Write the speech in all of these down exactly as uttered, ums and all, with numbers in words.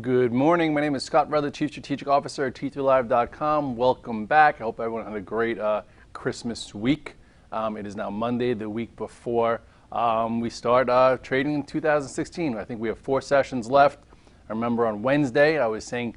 Good morning. My name is Scott Redler, Chief Strategic Officer at T three Live dot com. Welcome back. I hope everyone had a great uh, Christmas week. Um, it is now Monday, the week before um, we start uh, trading in two thousand sixteen. I think we have four sessions left. I remember on Wednesday I was saying,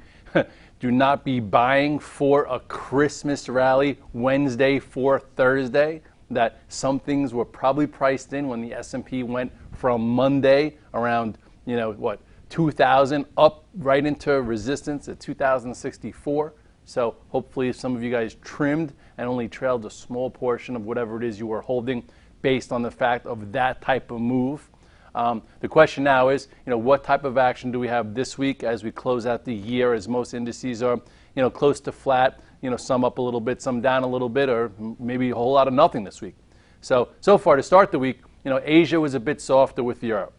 do not be buying for a Christmas rally Wednesday for Thursday, that some things were probably priced in when the S and P went from Monday around, you know, what, two thousand up right into resistance at two thousand sixty-four. So hopefully some of you guys trimmed and only trailed a small portion of whatever it is you were holding based on the fact of that type of move. Um, the question now is, you know, what type of action do we have this week as we close out the year, as most indices are, you know, close to flat, you know, some up a little bit, some down a little bit, or maybe a whole lot of nothing this week. So, so far to start the week, you know, Asia was a bit softer with Europe.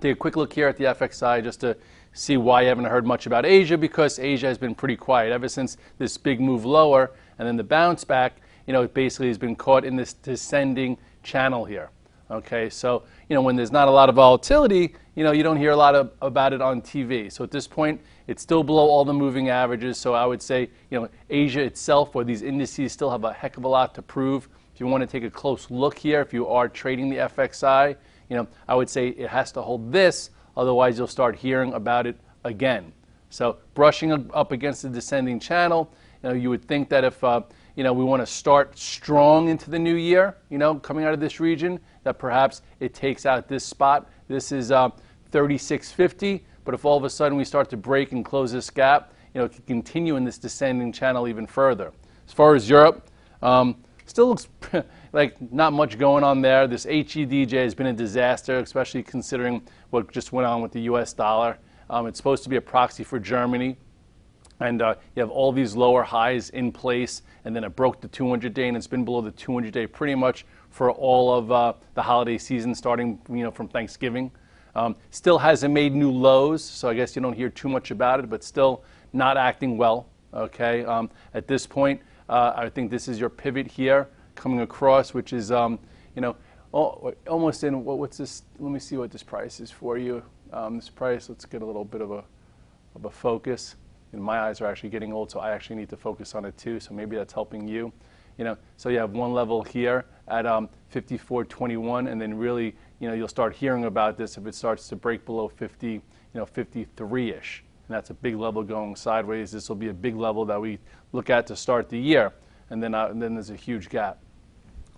Take a quick look here at the F X I just to see why you haven't heard much about Asia, because Asia has been pretty quiet ever since this big move lower and then the bounce back. You know, it basically has been caught in this descending channel here. Okay, so, you know, when there's not a lot of volatility, you know, you don't hear a lot of, about it on T V. So at this point, it's still below all the moving averages. So I would say, you know, Asia itself, or these indices, still have a heck of a lot to prove. If you want to take a close look here, if you are trading the F X I, you know, I would say it has to hold this. Otherwise, you'll start hearing about it again. So brushing up against the descending channel, you know, you would think that if, uh, you know, we want to start strong into the new year, you know, coming out of this region, that perhaps it takes out this spot. This is uh, thirty-six fifty, but if all of a sudden we start to break and close this gap, you know, it can continue in this descending channel even further. As far as Europe, um, still looks like not much going on there. This H E D J has been a disaster, especially considering what just went on with the U S dollar. Um, it's supposed to be a proxy for Germany. And uh, you have all these lower highs in place, and then it broke the two hundred day, and it's been below the two hundred day pretty much for all of uh, the holiday season, starting, you know, from Thanksgiving. Um, still hasn't made new lows, so I guess you don't hear too much about it, but still not acting well. Okay, um, at this point, uh, I think this is your pivot here coming across, which is, um, you know, almost in what, what's this? Let me see what this price is for you. Um, this price. Let's get a little bit of a of a focus. And my eyes are actually getting old, so I actually need to focus on it too, so maybe that's helping you. You know, so you have one level here at um, fifty-four twenty-one, and then really, you know, you'll start hearing about this if it starts to break below fifty, you know, fifty-three-ish. And that's a big level going sideways. This will be a big level that we look at to start the year, and then, uh, and then there's a huge gap.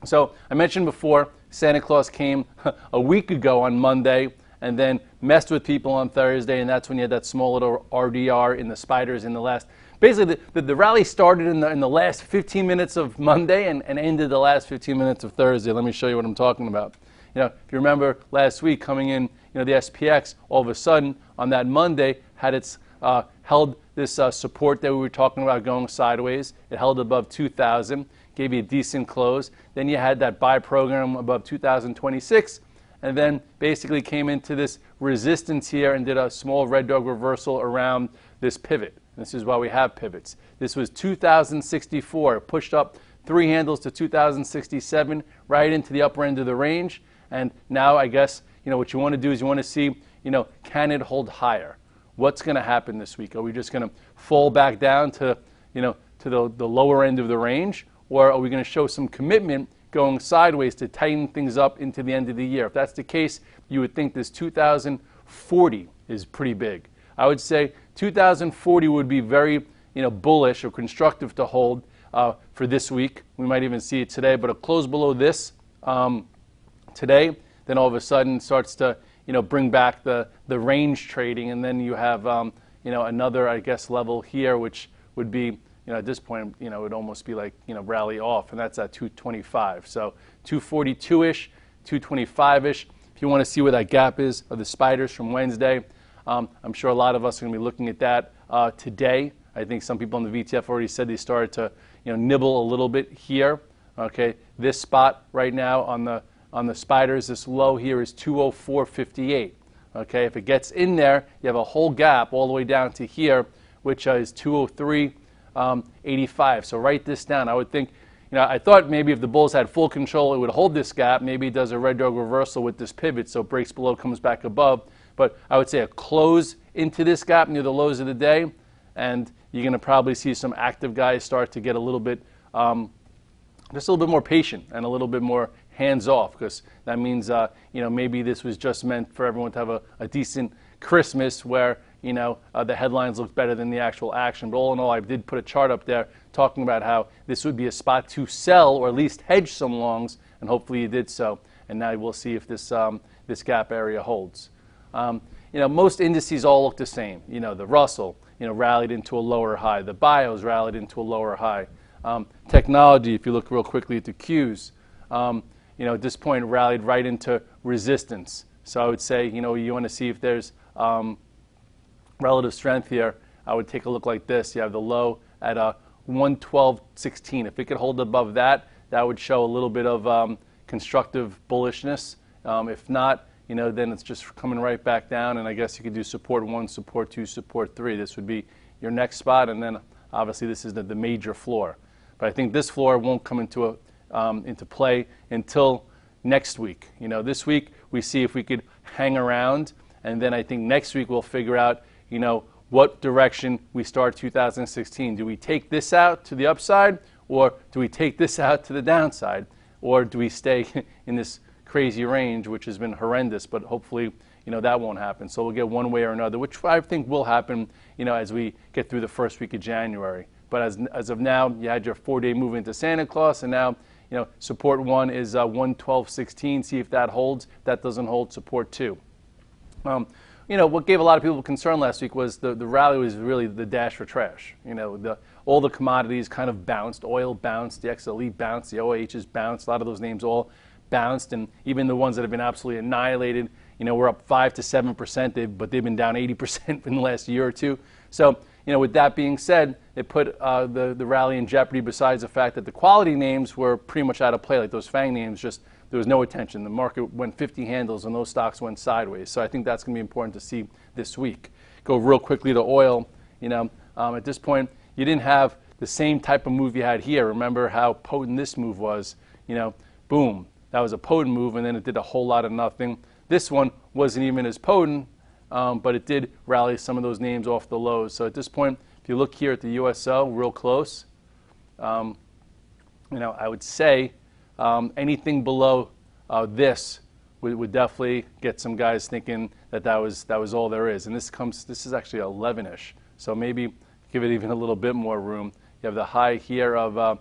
So I mentioned before, Santa Claus came a week ago on Monday, and then messed with people on Thursday, and that's when you had that small little R D R in the spiders in the last. Basically, the, the, the rally started in the, in the last fifteen minutes of Monday and, and ended the last fifteen minutes of Thursday. Let me show you what I'm talking about. You know, if you remember last week coming in, you know, the S P X all of a sudden on that Monday had its uh, held this uh, support that we were talking about going sideways. It held above two thousand, gave you a decent close. Then you had that buy program above two thousand twenty-six. And then basically came into this resistance here and did a small red dog reversal around this pivot. This is why we have pivots. This was two thousand sixty-four. It pushed up three handles to two thousand sixty-seven, right into the upper end of the range. And now I guess, you know, what you want to do is you want to see, you know, can it hold higher? What's going to happen this week? Are we just going to fall back down to, you know, to the, the lower end of the range? Or are we going to show some commitment going sideways to tighten things up into the end of the year? If that's the case, you would think this two thousand forty is pretty big. I would say two thousand forty would be very, you know, bullish or constructive to hold uh, for this week. We might even see it today, but a close below this um, today, then all of a sudden starts to, you know, bring back the, the range trading, and then you have, um, you know, another, I guess, level here, which would be, you know, at this point, you know, it would almost be like, you know, rally off, and that's at two twenty-five. So two forty-two-ish, two twenty-five-ish. If you want to see where that gap is of the spiders from Wednesday, um, I'm sure a lot of us are going to be looking at that uh, today. I think some people in the V T F already said they started to, you know, nibble a little bit here. Okay, this spot right now on the on the spiders, this low here is two oh four fifty-eight. Okay, if it gets in there, you have a whole gap all the way down to here, which uh, is two oh three. Um, eighty-five. So write this down. I would think, you know, I thought maybe if the bulls had full control, it would hold this gap. Maybe it does a red dog reversal with this pivot, so it breaks below, comes back above. But I would say a close into this gap near the lows of the day, and you're going to probably see some active guys start to get a little bit, um, just a little bit more patient and a little bit more hands-off, because that means, uh, you know, maybe this was just meant for everyone to have a, a decent Christmas where, you know, uh, the headlines look better than the actual action. But all in all, I did put a chart up there talking about how this would be a spot to sell or at least hedge some longs, and hopefully you did so. And now we'll see if this, um, this gap area holds. Um, you know, most indices all look the same. You know, the Russell, you know, rallied into a lower high. The bios rallied into a lower high. Um, technology, if you look real quickly at the Qs, um, you know, at this point rallied right into resistance. So I would say, you know, you want to see if there's um, relative strength here. I would take a look like this. You have the low at uh, one twelve sixteen. If it could hold above that, that would show a little bit of um, constructive bullishness. Um, if not, you know, then it's just coming right back down, and I guess you could do support one, support two, support three. This would be your next spot, and then obviously this is the, the major floor. But I think this floor won't come into a, um, into play until next week. You know, this week we see if we could hang around, and then I think next week we'll figure out, you know, what direction we start two thousand sixteen. Do we take this out to the upside, or do we take this out to the downside, or do we stay in this crazy range, which has been horrendous? But hopefully, you know, that won't happen. So we'll get one way or another, which I think will happen, you know, as we get through the first week of January. But as, as of now, you had your four-day move into Santa Claus, and now, you know, support one is uh, one twelve sixteen. See if that holds. If that doesn't hold, support two. Um, you know, what gave a lot of people concern last week was the, the rally was really the dash for trash. You know, the, all the commodities kind of bounced. Oil bounced, the X L E bounced, the O A Hs bounced, a lot of those names all bounced, and even the ones that have been absolutely annihilated, you know, we're up five to seven percent, they've, but they've been down eighty percent in the last year or two. So, you know, with that being said, it put uh, the, the rally in jeopardy, besides the fact that the quality names were pretty much out of play, like those FANG names, just there was no attention. The market went fifty handles and those stocks went sideways. So I think that's going to be important to see this week. Go real quickly to oil. You know, um, at this point, you didn't have the same type of move you had here. Remember how potent this move was, you know, boom. That was a potent move, and then it did a whole lot of nothing. This one wasn't even as potent, um, but it did rally some of those names off the lows. So at this point, if you look here at the U S O, real close, um, you know, I would say um, anything below uh, this would, would definitely get some guys thinking that that was that was all there is. And this comes, this is actually eleven-ish, so maybe give it even a little bit more room. You have the high here of uh,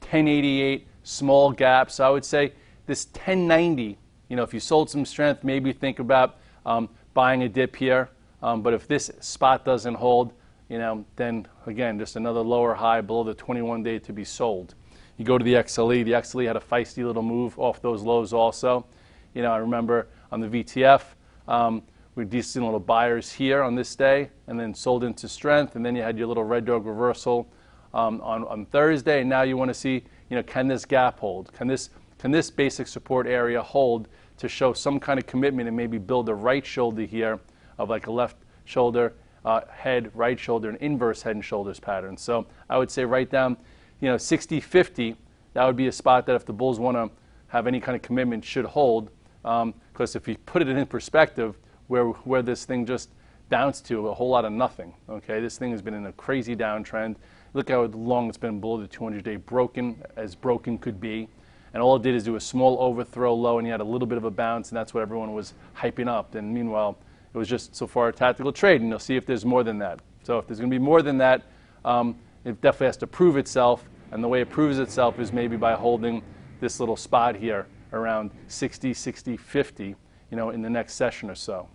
ten eighty-eight, small gaps. So I would say this ten ninety, you know, if you sold some strength, maybe think about um, buying a dip here. Um, but if this spot doesn't hold, you know, then again, just another lower high below the twenty-one day to be sold. You go to the X L E. The X L E had a feisty little move off those lows also. You know, I remember on the V T F, um, we were decent little buyers here on this day, and then sold into strength, and then you had your little red dog reversal um, on, on Thursday. And now you want to see, you know, can this gap hold? Can this Can this basic support area hold to show some kind of commitment, and maybe build a right shoulder here of like a left shoulder, uh, head, right shoulder, and inverse head and shoulders pattern? So I would say right down, you know, sixty fifty, that would be a spot that if the bulls want to have any kind of commitment should hold, because um, if you put it in perspective, where, where this thing just bounced to, a whole lot of nothing, okay? This thing has been in a crazy downtrend. Look how long it's been below the two hundred day, broken as broken could be. And all it did is do a small overthrow low, and you had a little bit of a bounce, and that's what everyone was hyping up. And meanwhile, it was just so far a tactical trade, and you'll see if there's more than that. So if there's going to be more than that, um, it definitely has to prove itself, and the way it proves itself is maybe by holding this little spot here around sixty, sixty, fifty, you know, in the next session or so.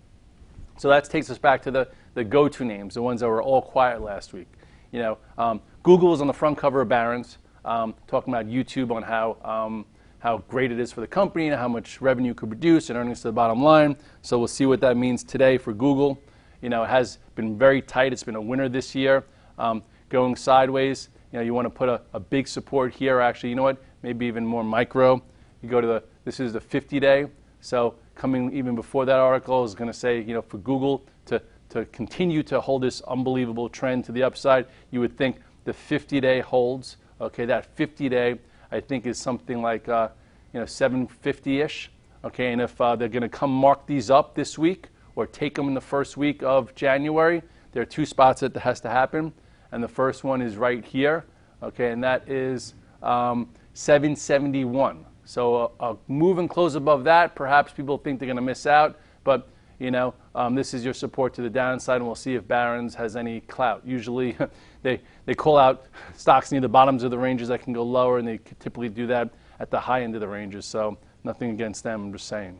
So that takes us back to the, the go-to names, the ones that were all quiet last week. You know, um, Google was on the front cover of Barron's. Um, talking about YouTube on how, um, how great it is for the company and how much revenue it could produce and earnings to the bottom line. So we'll see what that means today for Google. You know, it has been very tight. It's been a winner this year. Um, going sideways, you know, you want to put a, a big support here. Actually, you know what, maybe even more micro. You go to the, this is the fifty day. So coming even before that article is going to say, you know, for Google to, to continue to hold this unbelievable trend to the upside, you would think the fifty day holds. Okay, that fifty day, I think, is something like, uh, you know, seven fifty-ish. Okay, and if uh, they're going to come mark these up this week, or take them in the first week of January. There are two spots that has to happen, and the first one is right here, okay, and that is um, seven seventy-one. So a, a move and close above that, perhaps people think they're going to miss out, but you know, um, this is your support to the downside, and we'll see if Barron's has any clout. Usually they, they call out stocks near the bottoms of the ranges that can go lower, and they typically do that at the high end of the ranges, so nothing against them, I'm just saying.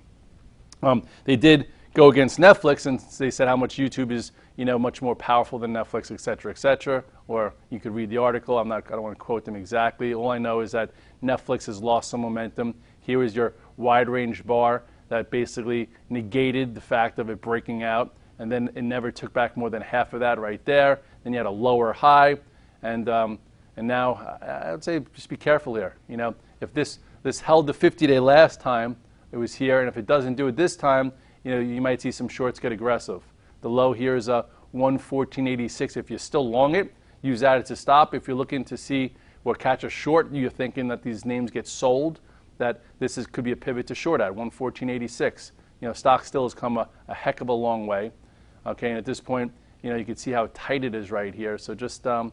Um, they did go against Netflix, and they said how much YouTube is, you know, much more powerful than Netflix, et cetera, et cetera. Or you could read the article. I'm not, I don't want to quote them exactly. All I know is that Netflix has lost some momentum. Here is your wide range bar that basically negated the fact of it breaking out, and then it never took back more than half of that right there. Then you had a lower high, and um, and now I would say just be careful here. You know, if this this held the fifty day last time, it was here, and if it doesn't do it this time, you know, you might see some shorts get aggressive. The low here is a one fourteen eighty-six. If you're still long it, use that as a stop. If you're looking to see or catch a short, you're thinking that these names get sold, that this is, could be a pivot to short at one fourteen eighty-six. You know, stock still has come a, a heck of a long way. Okay, and at this point, you know, you can see how tight it is right here. So just, um,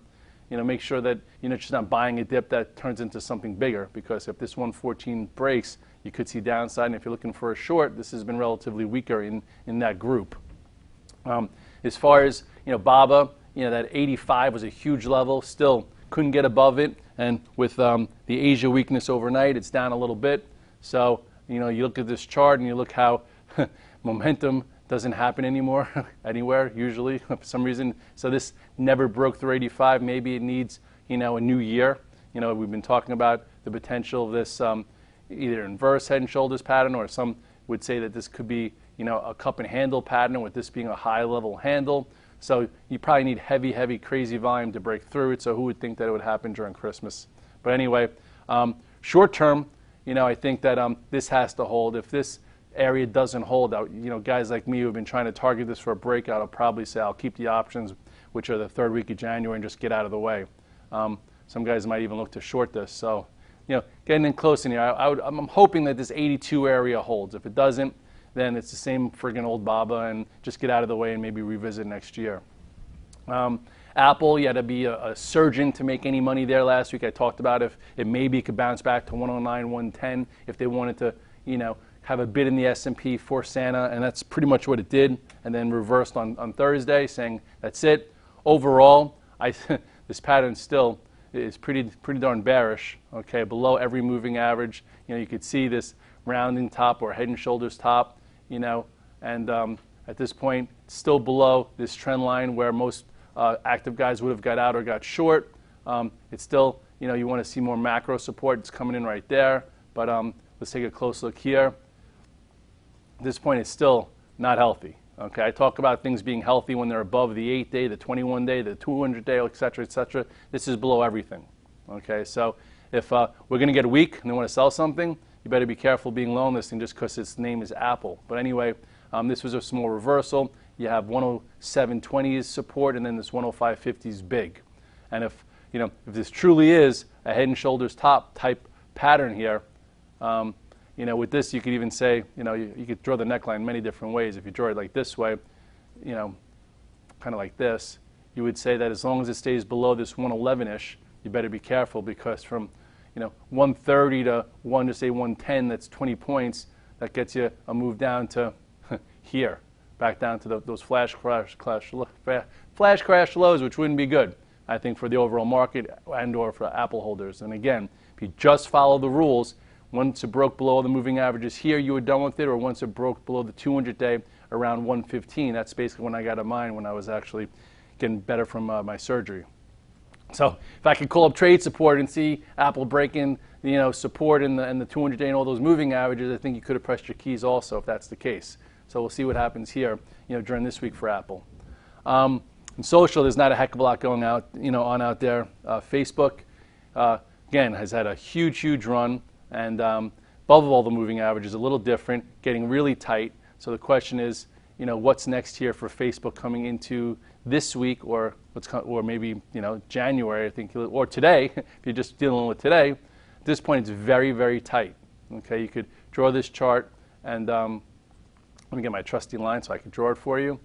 you know, make sure that you're not just not buying a dip that turns into something bigger, because if this one fourteen breaks, you could see downside, and if you're looking for a short, this has been relatively weaker in, in that group. Um, as far as, you know, BABA, you know, that eighty-five was a huge level, still couldn't get above it, and with um, the Asia weakness overnight, it's down a little bit. So, you know, you look at this chart and you look how momentum doesn't happen anymore, anywhere, usually, for some reason. So this never broke through eighty-five. Maybe it needs, you know, a new year. You know, we've been talking about the potential of this, um, either inverse head and shoulders pattern, or some would say that this could be, you know, a cup and handle pattern, with this being a high level handle. So you probably need heavy, heavy, crazy volume to break through it. So who would think that it would happen during Christmas? But anyway, um, short term, you know, I think that um, this has to hold. If this area doesn't hold, I, you know, guys like me who have been trying to target this for a breakout, I'll probably say I'll keep the options, which are the third week of January, and just get out of the way. Um, some guys might even look to short this. So, you know, getting in close in here, I, I would, I'm hoping that this eighty-two area holds. If it doesn't, then it's the same friggin' old BABA, and just get out of the way and maybe revisit next year. Um, Apple, you had to be a, a surgeon to make any money there last week. I talked about if it maybe could bounce back to one oh nine, one ten if they wanted to, you know, have a bid in the S and P for Santa, and that's pretty much what it did, and then reversed on, on Thursday, saying that's it. Overall, I this pattern still is pretty pretty darn bearish, okay, below every moving average. You know, you could see this rounding top or head and shoulders top, you know, and um, at this point, still below this trend line where most uh, active guys would have got out or got short. Um, it's still, you know, you want to see more macro support. It's coming in right there, but um, let's take a close look here. At this point, it's still not healthy, okay. I talk about things being healthy when they're above the eight day, the twenty-one day, the two hundred day, et cetera, et cetera. This is below everything, okay. So if uh, we're going to get weak and they want to sell something, you better be careful being low on this thing just because its name is Apple. But anyway, um, this was a small reversal. You have one oh seven twenty is support, and then this one oh five fifty is big. And if, you know, if this truly is a head and shoulders top type pattern here, um, you know, with this, you could even say, you know, you, you could draw the neckline many different ways. If you draw it like this way, you know, kind of like this, you would say that as long as it stays below this one eleven-ish, you better be careful, because from, you know, one thirty to one to say one ten, that's twenty points. That gets you a move down to here, back down to the, those flash crash, crash, flash crash lows, which wouldn't be good, I think, for the overall market and or for Apple holders. And again, if you just follow the rules, once it broke below the moving averages here, you were done with it, or once it broke below the two hundred day around one fifteen, that's basically when I got in mind when I was actually getting better from uh, my surgery. So if I could call up trade support and see Apple breaking, you know, support in the, in the two hundred day and all those moving averages, I think you could have pressed your keys also if that's the case. So we'll see what happens here, you know, during this week for Apple. Um, in social, there's not a heck of a lot going out, you know, on out there. Uh, Facebook, uh, again, has had a huge, huge run. And um, above all, the moving average is a little different, getting really tight. So the question is, you know, what's next here for Facebook coming into this week, or what's or maybe, you know, January, I think, or today, if you're just dealing with today. At this point, it's very, very tight. Okay, you could draw this chart and um, Let me get my trusty line so I can draw it for you.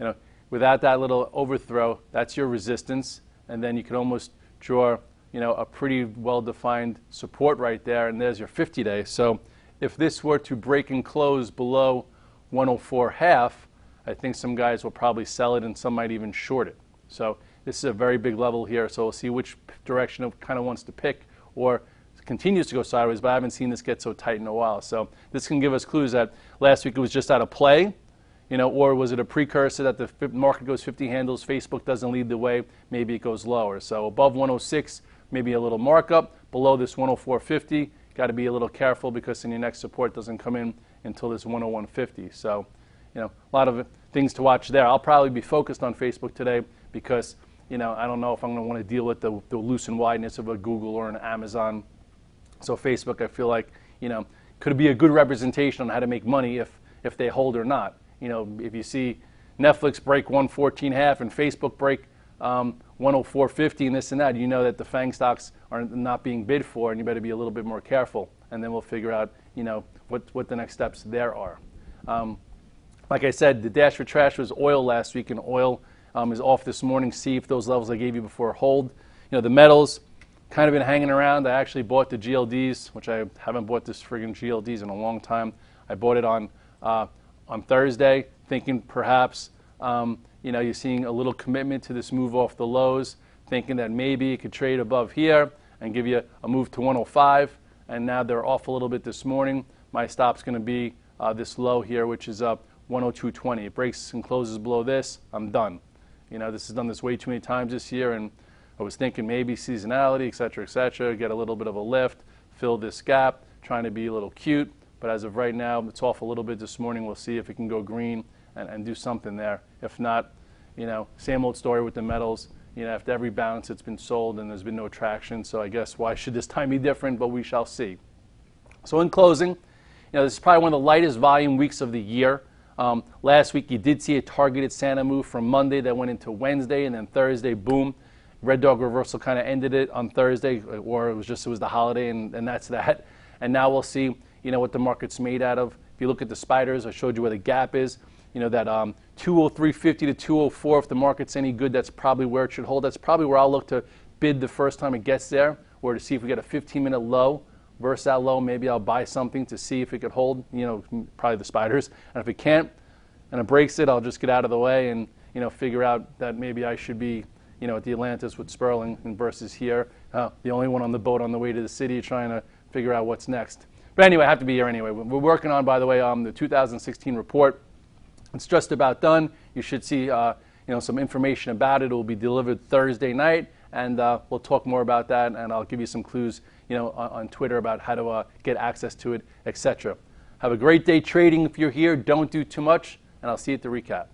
You know, without that little overthrow, that's your resistance, and then you can almost draw, you know, a pretty well-defined support right there, and there's your fifty-day. So if this were to break and close below one oh four point five, I think some guys will probably sell it, and some might even short it. So this is a very big level here, so we'll see which direction it kind of wants to pick, or continues to go sideways, but I haven't seen this get so tight in a while. So this can give us clues that last week it was just out of play, you know, or was it a precursor that the market goes fifty handles, Facebook doesn't lead the way, maybe it goes lower. So above one oh six, maybe a little markup. Below this one oh four fifty, got to be a little careful, because then your next support doesn't come in until this one oh one fifty. So, you know, a lot of things to watch there. I'll probably be focused on Facebook today, because, you know, I don't know if I'm going to want to deal with the, the loose and wideness of a Google or an Amazon. So Facebook, I feel like, you know, could be a good representation on how to make money if, if they hold or not. You know, if you see Netflix break one fourteen point five and Facebook break um, one oh four fifty and this and that, you know that the FANG stocks are not being bid for, and you better be a little bit more careful. And then we'll figure out, you know, what, what the next steps there are. Um, like I said, the dash for trash was oil last week, and oil um, is off this morning. See if those levels I gave you before hold. You know, the metals, kind of been hanging around. I actually bought the G L Ds, which I haven't bought this friggin' G L Ds in a long time. I bought it on uh, on Thursday, thinking perhaps, um, you know, you're seeing a little commitment to this move off the lows, thinking that maybe it could trade above here and give you a move to one oh five, and now they're off a little bit this morning. My stop's going to be uh, this low here, which is up one oh two twenty. It breaks and closes below this, I'm done. You know, this has done this way too many times this year, and I was thinking maybe seasonality, et cetera, et cetera, get a little bit of a lift, fill this gap, trying to be a little cute. But as of right now, it's off a little bit this morning. We'll see if it can go green and, and do something there. If not, you know, same old story with the metals. You know, after every bounce, it's been sold and there's been no traction. So I guess why should this time be different? But we shall see. So in closing, you know, this is probably one of the lightest volume weeks of the year. Um, last week, you did see a targeted Santa move from Monday that went into Wednesday, and then Thursday, boom. Red Dog reversal kind of ended it on Thursday, or it was just it was the holiday, and, and that's that. And now we'll see, you know, what the market's made out of. If you look at the spiders, I showed you where the gap is. You know, that um, two oh three fifty to two oh four, if the market's any good, that's probably where it should hold. That's probably where I'll look to bid the first time it gets there, or to see if we get a fifteen minute low. Versus that low, maybe I'll buy something to see if it could hold, you know, probably the spiders. And if it can't, and it breaks it, I'll just get out of the way and, you know, figure out that maybe I should be, you know, at the Atlantis with Sperling, and versus here, uh, the only one on the boat on the way to the city trying to figure out what's next. But anyway, I have to be here anyway. We're working on, by the way, um, the two thousand sixteen report. It's just about done. You should see, uh, you know, some information about it. It will be delivered Thursday night, and uh, we'll talk more about that, and I'll give you some clues, you know, on, on Twitter about how to uh, get access to it, et cetera. Have a great day trading if you're here. Don't do too much, and I'll see you at the recap.